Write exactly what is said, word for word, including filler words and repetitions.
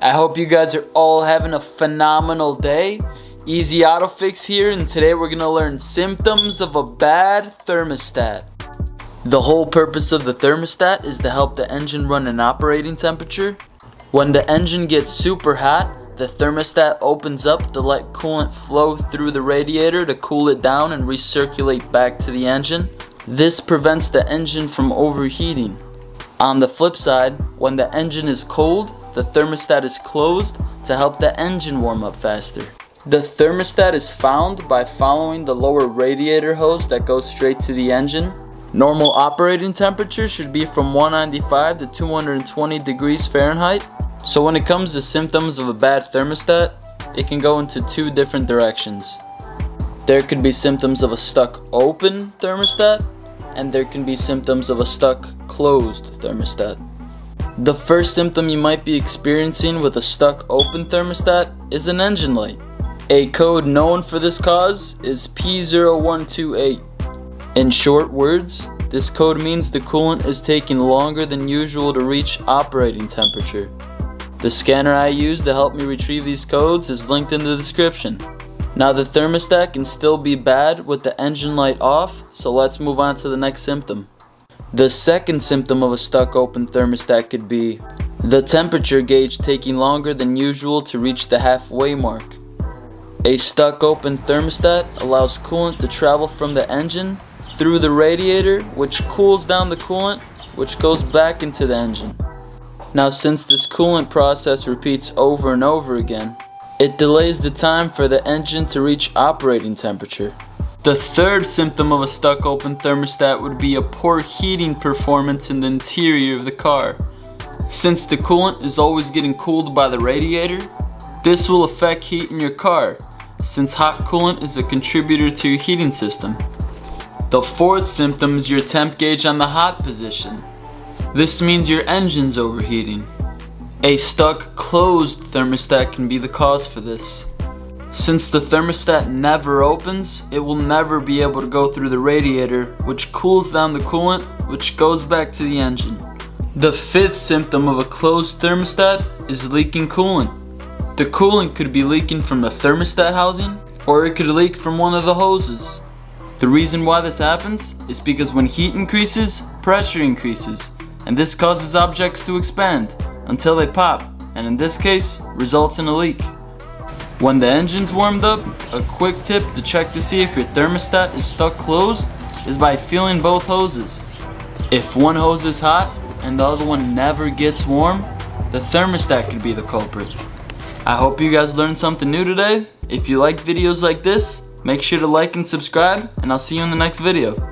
I hope you guys are all having a phenomenal day. Easy Auto Fix here, and today we're gonna learn symptoms of a bad thermostat. The whole purpose of the thermostat is to help the engine run an operating temperature. When the engine gets super hot, the thermostat opens up to let coolant flow through the radiator to cool it down and recirculate back to the engine. This prevents the engine from overheating. On the flip side, when the engine is cold, the thermostat is closed to help the engine warm up faster. The thermostat is found by following the lower radiator hose that goes straight to the engine. Normal operating temperature should be from one ninety-five to two hundred twenty degrees Fahrenheit. So when it comes to symptoms of a bad thermostat, it can go into two different directions. There could be symptoms of a stuck open thermostat, and there can be symptoms of a stuck closed thermostat. The first symptom you might be experiencing with a stuck open thermostat is an engine light. A code known for this cause is P zero one two eight. In short words, this code means the coolant is taking longer than usual to reach operating temperature. The scanner I use to help me retrieve these codes is linked in the description. Now, the thermostat can still be bad with the engine light off, so let's move on to the next symptom. The second symptom of a stuck open thermostat could be the temperature gauge taking longer than usual to reach the halfway mark. A stuck open thermostat allows coolant to travel from the engine through the radiator, which cools down the coolant, which goes back into the engine. Now, since this coolant process repeats over and over again, it delays the time for the engine to reach operating temperature. The third symptom of a stuck open thermostat would be a poor heating performance in the interior of the car. Since the coolant is always getting cooled by the radiator, this will affect heat in your car, since hot coolant is a contributor to your heating system. The fourth symptom is your temp gauge on the hot position. This means your engine's overheating. A stuck closed thermostat can be the cause for this. Since the thermostat never opens, it will never be able to go through the radiator, which cools down the coolant, which goes back to the engine. The fifth symptom of a closed thermostat is leaking coolant. The coolant could be leaking from the thermostat housing, or it could leak from one of the hoses. The reason why this happens is because when heat increases, pressure increases, and this causes objects to expand until they pop, and in this case, results in a leak. When the engine's warmed up, a quick tip to check to see if your thermostat is stuck closed is by feeling both hoses. If one hose is hot and the other one never gets warm, the thermostat could be the culprit. I hope you guys learned something new today. If you like videos like this, make sure to like and subscribe, and I'll see you in the next video.